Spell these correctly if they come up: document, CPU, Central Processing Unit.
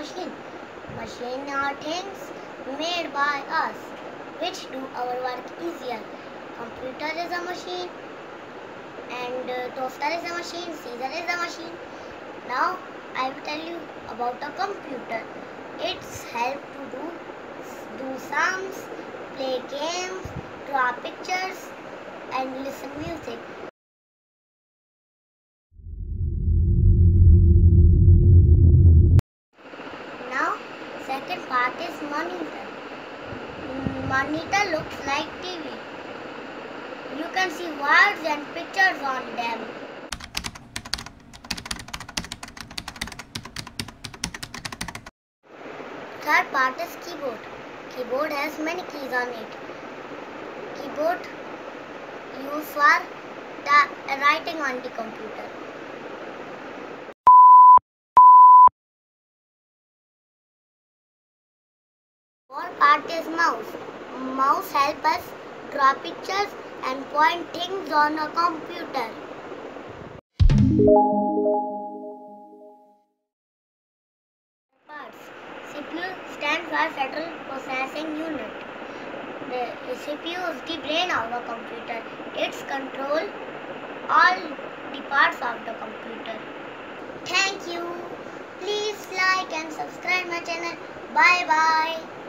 machine. Machine are things made by us which do our work easier. Computer is a machine and toaster is a machine, scissor is a machine. Now I will tell you about a computer. It's help to do sums, play games, draw pictures and listen music. Now second part is monitor. Monitor looks like TV. You can see words and pictures on them. Third part is keyboard. Keyboard has many keys on it. Keyboard used for writing on the computer. Fourth part is mouse. Mouse helps us draw pictures and point things on a computer. CPU stands for Central Processing Unit. The CPU is the brain of a computer. It's control all the parts of the computer. Thank you. Please like and subscribe my channel. Bye bye.